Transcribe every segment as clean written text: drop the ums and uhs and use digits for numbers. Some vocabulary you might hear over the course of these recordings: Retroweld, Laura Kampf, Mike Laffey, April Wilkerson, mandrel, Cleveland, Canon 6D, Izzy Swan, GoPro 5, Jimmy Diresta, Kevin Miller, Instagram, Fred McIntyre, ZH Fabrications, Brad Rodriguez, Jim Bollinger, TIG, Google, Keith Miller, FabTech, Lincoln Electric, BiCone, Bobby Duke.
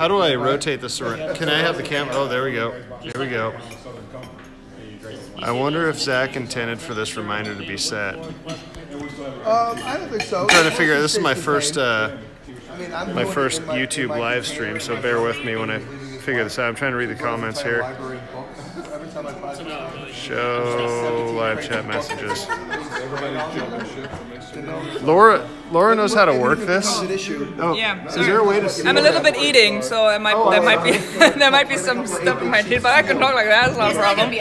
How do I rotate the surround? Can I have the camera? Oh, there we go. Here we go. I wonder if Zach intended for this reminder to be set. I don't think so. I'm trying to figure out. This is my first YouTube live stream, so bear with me when I figure this out. I'm trying to read the comments here. Show live chat messages. Laura knows how to work this. Oh, yeah. Is there a way to see? I'm a little bit eating, so it might, there might be some stuff in my teeth, but I can talk like that. That's not a problem.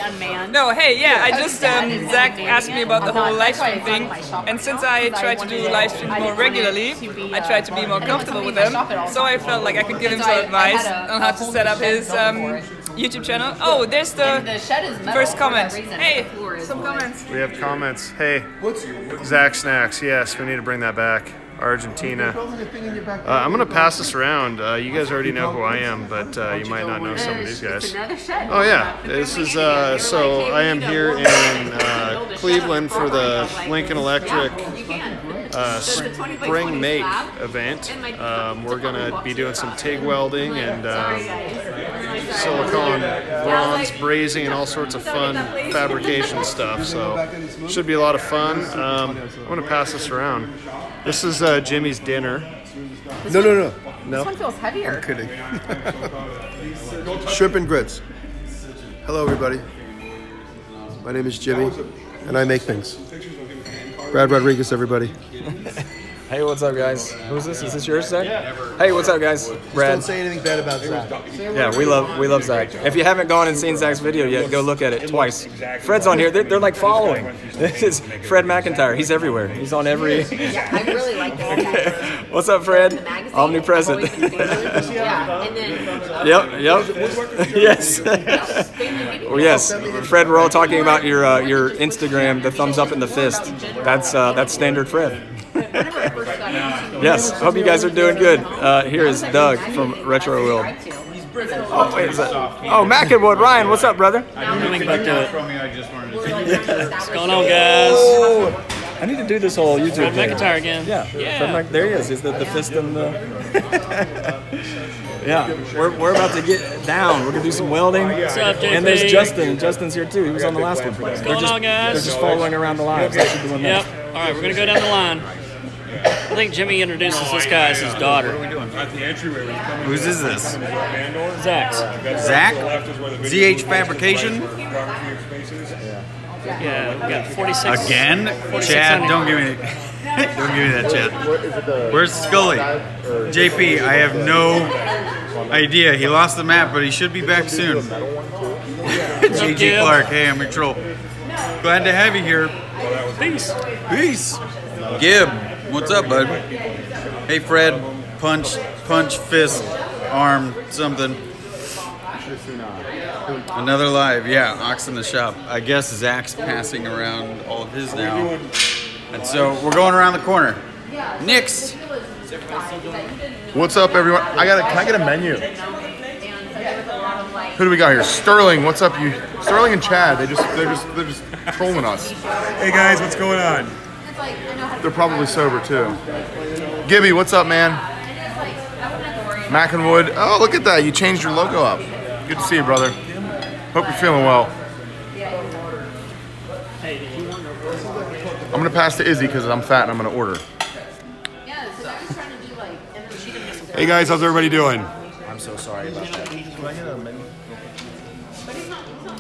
No, hey, yeah, I just Zach asked me about the whole live stream thing, and since I try to do live streams more regularly, I try to be more comfortable with them. So I felt like I could give him some advice on how to set up his YouTube channel. Oh, there's the first comment. Hey, some comments. We have comments. Hey, Zach Snacks. Yes, we need to bring that back. Argentina. I'm going to pass this around. You guys already know who I am, but you might not know some of these guys. Oh, yeah. This is, so I am here in Cleveland for the Lincoln Electric spring make event. We're going to be doing some TIG welding and silicone, bronze, brazing, and all sorts of fun fabrication stuff. So should be a lot of fun. I'm going to pass this around. This is Jimmy's dinner. No. This one feels heavier. I'm kidding. Shrimp and grits. Hello, everybody. My name is Jimmy, and I make things. Brad Rodriguez, everybody. Hey, what's up, guys? Who's this? Is this yours, Zach? Hey, what's up, guys? Brad. Just don't say anything bad about Zach. Yeah, we love Zach. If you haven't gone and seen Zach's video yet, go look at it twice. Fred's on here. They're like following. This is Fred McIntyre. He's everywhere. He's on every. Yeah, I really like that. What's up, Fred? Omnipresent. Yep. Yes. Well, yes. Fred, we're all talking about your Instagram, the thumbs up and the fist. That's standard Fred. Yes, hope you guys are doing good. Here is Doug from Retroweld. Oh, wait, is that? Oh, Mackinwood, Ryan, what's up, brother? I'm coming back to it. What's going on, guys? Oh, I need to do this whole YouTube thing. McIntyre again. Yeah. There he is. He's the fist and the... Yeah, we're about to get down. We're going to do some welding. What's up, JP? And there's Justin. Justin's here, too. He was on the last one. What's going on, guys? They're just following around the lines. Yep. All right, we're going to go down the line. I think Jimmy introduces this guy as his daughter. Whose is this? Zach's. Zach? ZH Fabrication? Yeah, we got 46. Again? Chad, don't give me that, Chad. Where's Scully? JP, I have no idea. He lost the map, but he should be back soon. JG Clark, hey, I'm your troll. Glad to have you here. Peace. Peace. Gib. What's up, bud? Hey, Fred. Punch, fist, arm, something. Another live. Yeah, Ox in the shop. I guess Zach's passing around all of his now. And so we're going around the corner. Next. What's up, everyone? Can I get a menu? Who do we got here? Sterling. What's up, you? Sterling and Chad. They're just trolling us. Hey guys, what's going on? They're probably sober, too. Gibby, what's up, man? Mackinwood. Oh, look at that. You changed your logo up. Good to see you, brother. Hope you're feeling well. I'm going to pass to Izzy because I'm fat and I'm going to order. Hey, guys. How's everybody doing? I'm so sorry about that.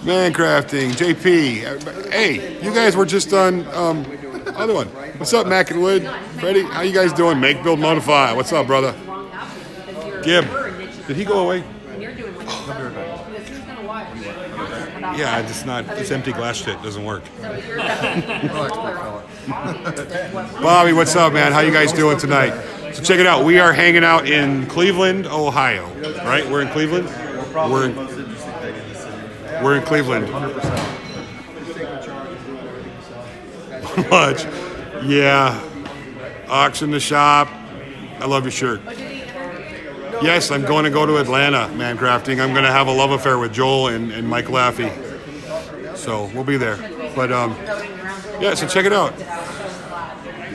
Man crafting. JP. Hey, you guys were just on... Other one. What's up, Mackinwood? Freddie, how you guys doing? Make, build, modify. What's up, brother? Gib, did he go away? Yeah, it's not. It's empty glass shit. Doesn't work. Bobby, what's up, man? How you guys doing tonight? So check it out. We are hanging out in Cleveland, Ohio. Right? We're in Cleveland. We're in Cleveland. Much. Yeah. Ox in the shop. I love your shirt. Yes, I'm going to go to Atlanta, man crafting. I'm going to have a love affair with Joel and Mike Laffey. So we'll be there. But yeah, so check it out.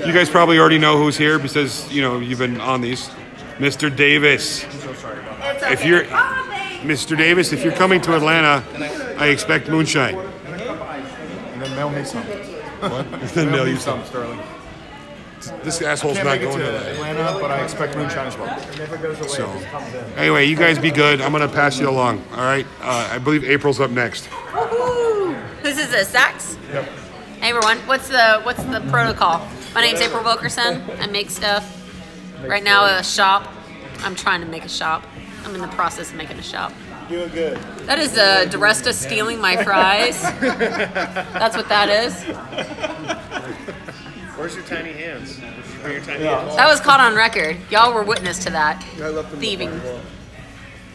You guys probably already know who's here because, you know, you've been on these. Mr. Davis. if you're, Mr. Davis, if you're coming to Atlanta, I expect moonshine. And then mail me something. What? Then mail you something, Sterling. This asshole's not going to Atlanta, but I expect moonshine as well. So, anyway, you guys be good. I'm going to pass you along, all right? I believe April's up next. This is a Saks? Yep. Hey, everyone. What's the protocol? My name's April Wilkerson. I make stuff. Right now, a shop. I'm trying to make a shop. I'm in the process of making a shop. Doing good. That is Diresta stealing my fries. That's what that is. Where's your tiny hands? Where your tiny hands? That was caught on record. Y'all were witness to that. Thieving.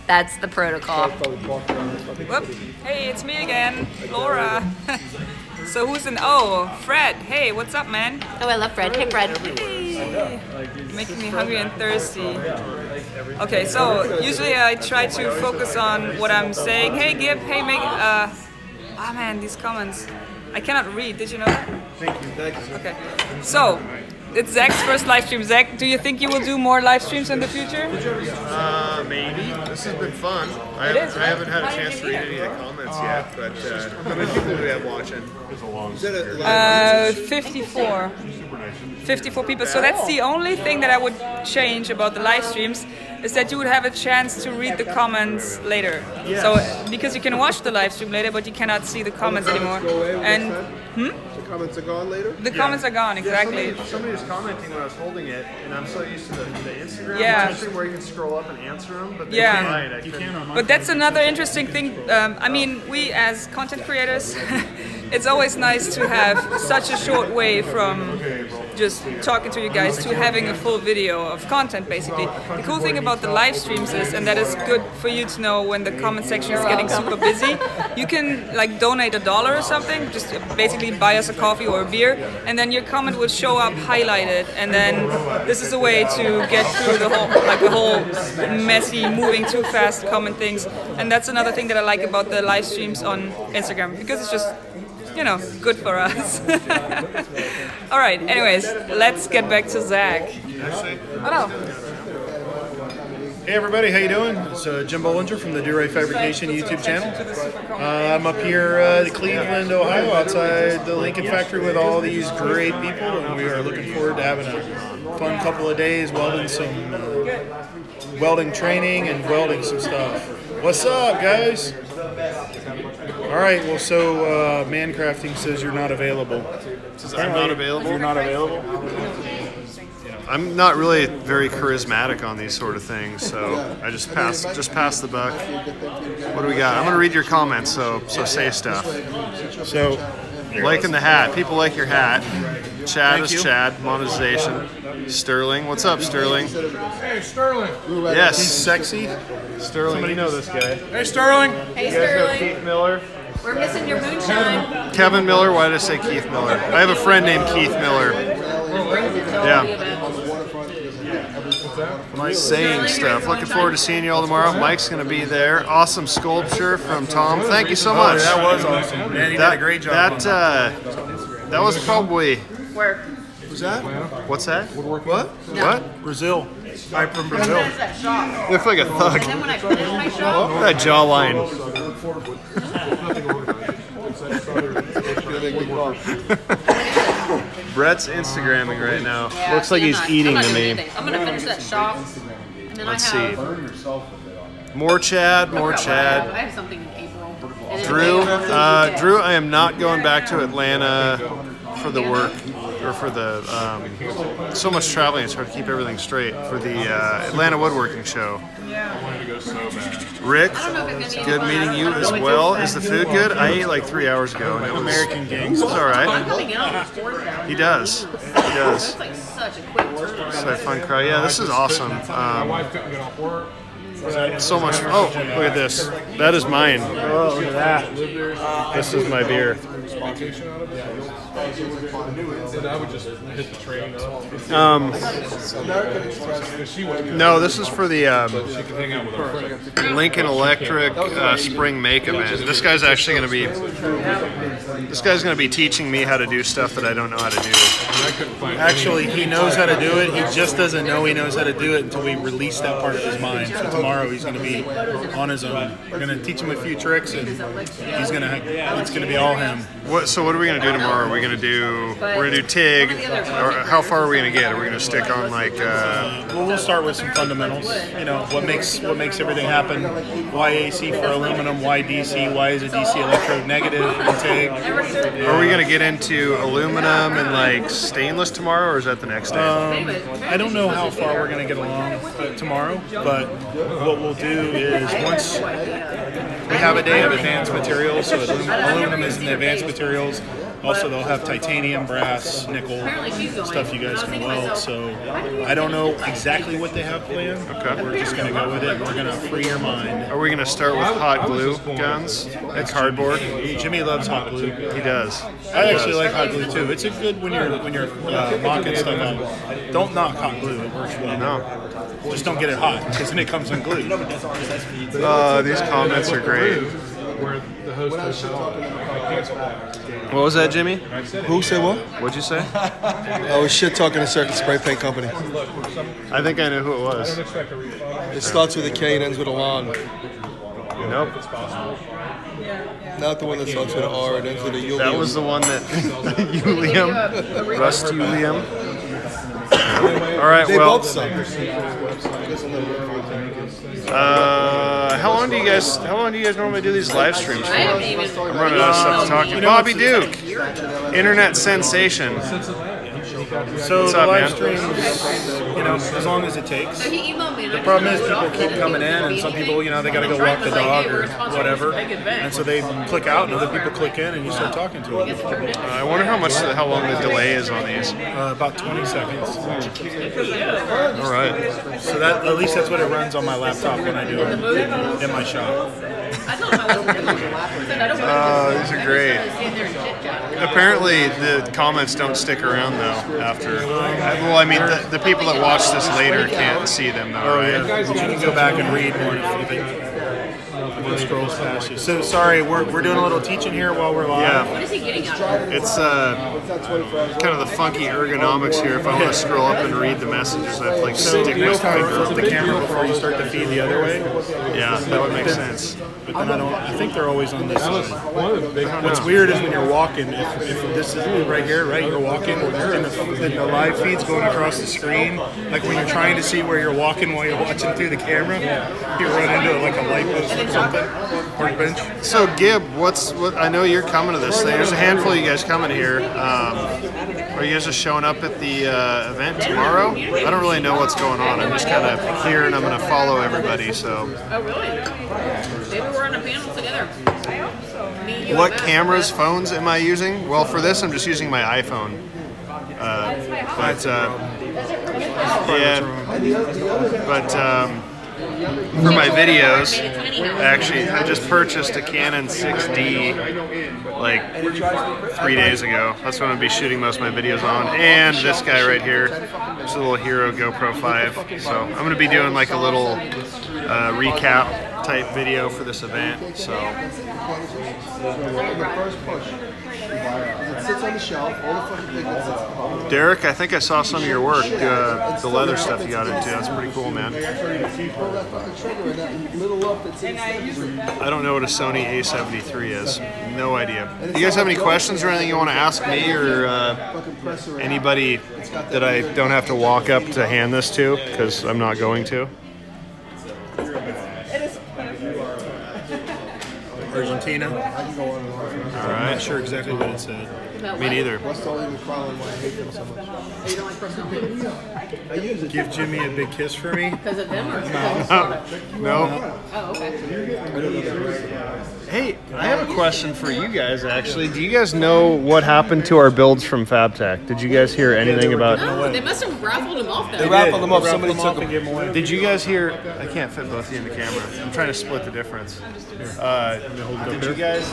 That's the protocol. Whoop. Hey, it's me again, Laura. So who's in? Oh, Fred. Hey, what's up, man? Oh, I love Fred. Hey, Fred. Hey. Making me hungry and thirsty. Okay, so usually I try to focus on what I'm saying. Hey, Gib. Hey, make. Oh man, these comments. I cannot read. Did you know that? Thank you. Okay. So, it's Zach's first live stream. Zach, do you think you will do more live streams in the future? Maybe. This has been fun. I haven't had a chance to read any of the comments yet, but how many people do we have watching? It's a long series. 54. 54 people. So that's the only thing that I would change about the live streams, is that you would have a chance to read the comments later. Yes. So because you can watch the live stream later, but you cannot see the comments anymore. And the comments are gone later. The comments are gone, exactly. Yeah, somebody was commenting when I was holding it, and I'm so used to the Instagram live stream where you can scroll up and answer them. But but that's another interesting thing. I mean, we as content creators. It's always nice to have such a short way from just talking to you guys to having a full video of content, basically. The cool thing about the live streams is, and that is good for you to know when the comment section is getting super busy, you can like donate $1 or something, just basically buy us a coffee or a beer, and then your comment will show up highlighted, and then this is a way to get through the whole messy, moving too fast comment things. And that's another thing that I like about the live streams on Instagram, because it's just, you know, good for us. All right, anyways, let's get back to Zach. Hello. Hey everybody, how you doing? It's Jim Bollinger from the ZH Fabrication YouTube channel. I'm up here in Cleveland, Ohio, outside the Lincoln factory with all these great people, and we are looking forward to having a fun couple of days welding some welding training and welding some stuff. What's up, guys? All right, well, so Mancrafting says you're not available. Says I'm not available? You're not available? I'm not really very charismatic on these sort of things, so I just pass the buck. What do we got? I'm going to read your comments, so say stuff. So, liking the hat. People like your hat. Chad is Chad. Monetization. Sterling. What's up, Sterling? Hey, Sterling. Yes. He's sexy. Sterling. Somebody know this guy. Hey, Sterling. Hey, Sterling. Keith Miller. We're missing your moonshine. Kevin Miller. Why did I say Keith Miller? I have a friend named Keith Miller. Yeah. My saying stuff. Looking forward to seeing you all tomorrow. Mike's going to be there. Awesome sculpture from Tom. Thank you so much. That was awesome. Man, you did a great job. That was probably... Where? What's that? What's that? Woodwork. What? No. What? Brazil. I'm from Brazil. They look like a thug. And then when I finish my shop, that jawline. Brett's Instagramming right now. Yeah, looks like he's eating to me. I'm gonna finish that shop. And then let's see. More Chad. I have something in April. Drew, I am not going back to Atlanta for the work. Or for the so much traveling, it's hard to keep everything straight for the Atlanta woodworking show. Yeah. Rick, good meeting you as well. Is the food good? I ate like 3 hours ago and it was American Gangs. It was all right. He does. So fun crowd. Yeah, this is awesome. So much. Oh, look at this. That is mine. Oh, look at that. This is my beer. No, this is for the Lincoln Electric spring make event. This guy's going to be teaching me how to do stuff that I don't know how to do. Actually, he knows how to do it. He just doesn't know he knows how to do it until we release that part of his mind. So tomorrow tomorrow he's going to be on his own. We're going to teach him a few tricks, and he's going to, it's going to be all him. What? So what are we going to do tomorrow? Are we going to do, we're going to do TIG, or how far are we going to get? Are we going to stick on like? Well, we'll start with some fundamentals. You know, what makes everything happen? Why AC for aluminum? Why DC? Why is a DC electrode negative in TIG? Are we going to get into aluminum and like stainless tomorrow, or is that the next day? I don't know how far we're going to get along tomorrow, but what we'll do is once we have a day of advanced materials, so aluminum is in the advanced materials. Also, they'll have titanium, brass, nickel, stuff you guys can weld. So I don't know exactly what they have planned. Okay. We're just going to go with it. We're going to free your mind. Are we going to start with hot glue guns and cardboard? Jimmy loves hot glue. He does. I actually like hot glue too. It's a good when you're mocking stuff up. Don't knock hot glue. It works well. No. Just don't get it hot, because then it comes unglued. These comments are great. What was that, Jimmy? Who said what? What'd you say? I was shit talking a certain spray paint company. I think I know who it was. It starts with a K and ends with a lawn. Nope. Not the one that starts with an R and ends with a Ulium. That was the one that Ulium, Rust Ulium. All right, they well, both how long do you guys normally do these live streams for? I'm running out of stuff to talk to. Bobby Duke, internet sensation. So the live streams, you know, as long as it takes. The problem is people keep coming in, and some people, you know, they got to go walk the dog or whatever, and so they click out, and other people click in, and you start talking to them. I wonder how long the delay is on these. About 20 seconds. All right. So that at least that's what it runs on my laptop when I do it in my shop. These are great. Apparently, the comments don't stick around though. After, well, I mean, the people that watch this later can't see them though, right? You can go back and read more if it scrolls past you. So sorry, we're doing a little teaching here while we're live. Yeah. What is he getting at? It's kind of the funky ergonomics here. If I want to scroll up and read the messages, I have to like stick my finger up the camera before you start to feed the other way. Yeah, that would make sense. But then I think they're always on this side. What's weird is when you're walking, if this is right here, right, you're walking, and the live feed's going across the screen. Like when you're trying to see where you're walking while you're watching through the camera, you run into like a light post or something, or a bench. So Gib, what? I know you're coming to this thing. There's a handful of you guys coming here. Are you guys just showing up at the event tomorrow? I don't really know what's going on. I'm just kind of here, and I'm going to follow everybody. So. Oh really? Maybe we're on a panel together. I hope so. Me, you, what cameras, phones am I using? Well, for this, I'm just using my iPhone. For my videos, actually, I just purchased a Canon 6D like 3 days ago. That's what I'm going to be shooting most of my videos on. And this guy right here, this little Hero GoPro 5. So I'm going to be doing like a little recap type video for this event. So. Derek, I think I saw some of your work, the leather stuff you got into. That's pretty cool, man. I don't know what a Sony A73 is. No idea. Do you guys have any questions or anything you want to ask me or anybody that I don't have to walk up to hand this to because I'm not going to? Argentina. All right. I'm not sure exactly what it said. Me neither. Give Jimmy a big kiss for me. Because of them or no. Oh, okay. Hey, I have a question for you guys, actually. Do you guys know what happened to our builds from FabTech? Did you guys hear anything about... No, they must have raffled them off, though. They raffled them off. Somebody took them. Did you guys hear... I can't fit both of you in the camera. I'm trying to split the difference. Did you guys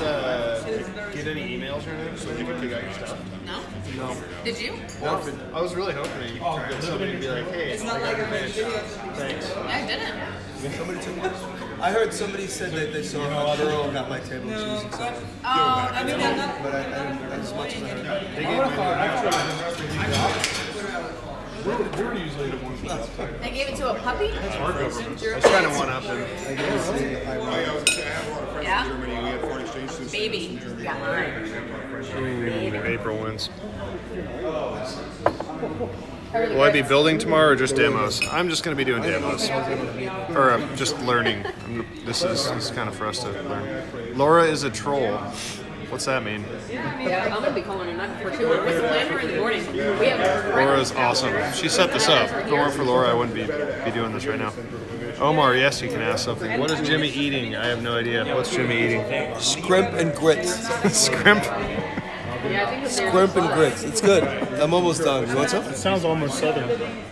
get any emails or anything? No. No. Did you? Well, I was really hoping somebody would be like, hey, it's not like a video. Thanks. I didn't. I heard somebody said that they saw a girl got my table. No. She was excited. I mean, I'm not. But I didn't. As much as I heard. They gave me. We're usually the ones that they gave it to a puppy? That's our government. That's kind of one-up. Yeah. Germany. We had foreign exchange students. Baby. Yeah. April wins. Will I be building tomorrow or just demos? I'm just going to be doing demos. Or I'm just learning. This is kind of for us to learn. Laura is a troll. What's that mean? Yeah, I'm going to be calling her not for 2 hours. What's the plan for in the morning? We have Laura's awesome. She set this up. If it weren't for Laura, I wouldn't be doing this right now. Omar, yes, you can ask something. What is Jimmy eating? I have no idea. What's Jimmy eating? Scrimp and grits. Scrimp? Scrimp and grits. It's good. I'm almost done. You want some? It sounds almost southern.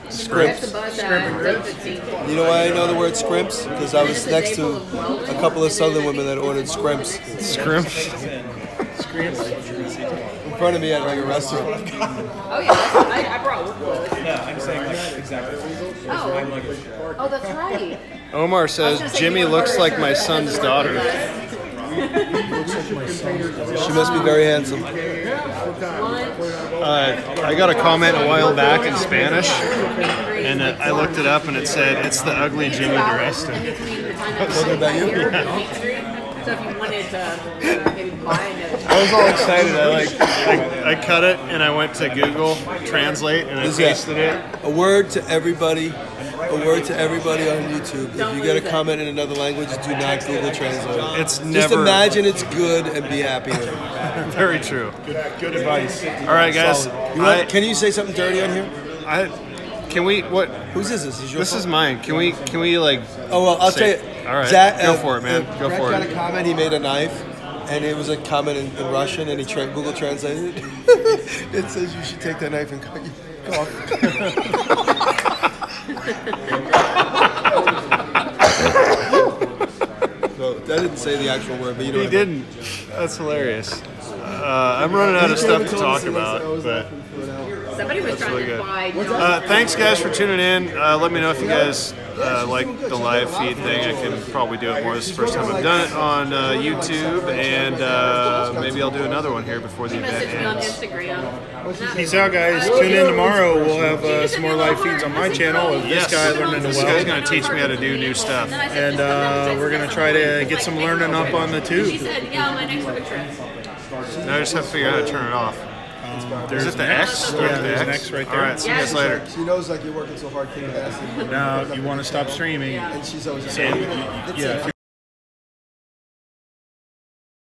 Scrimp. Scrimp and grits. You know why I know the word scrimps? Because I was next to a couple of southern women that ordered scrimps. Scrimps? In front of me at like a restaurant. Oh yeah, I brought one. Yeah, I'm saying like exactly. Oh. Oh, that's right. Omar says Jimmy looks like my son's daughter. She must be very handsome. I got a comment a while back in Spanish, and I looked it up, and it said it's the ugly Jimmy Diresta. What about you? Yeah. So if you wanted to maybe buy another. I was all excited. I cut it and I went to Google Translate and I pasted it. A word to everybody on YouTube. If you get a comment in another language, do not Google Translate. It's never. Just imagine it's good and be happy. Very true. Good advice. All right, guys. Can you say something dirty on here? Can we? What? Whose is this? Is your? This phone? Is mine. Can we like? Oh well, I'll say, tell you. All right, Zach, go for it, man. Go for it. Brett got a comment. He made a knife, and it was a comment in Russian, and he Google translated it. It says you should take that knife and cut your cock. So that didn't say the actual word, but you know he didn't. That's hilarious. I'm running out of stuff to talk about, but. Somebody was trying to find. Thanks, guys, for tuning in. Let me know if you guys like the live feed thing. I can probably do it more. This is the first time I've done it on YouTube, and maybe I'll do another one here before the event ends. Peace out, guys. Tune in tomorrow. We'll have some more live feeds on my channel. This guy's learning to weld. This guy's going to teach me how to do new stuff. And we're going to try to get some learning up on the tube. She said, yeah, on my next trip. Now I just have to figure out how to turn it off. There's it the X? Yeah, there's an X right there. All right, see you guys later. She knows like you're working so hard, kicking ass. Now you want to stop streaming. And she's always just saying, yeah.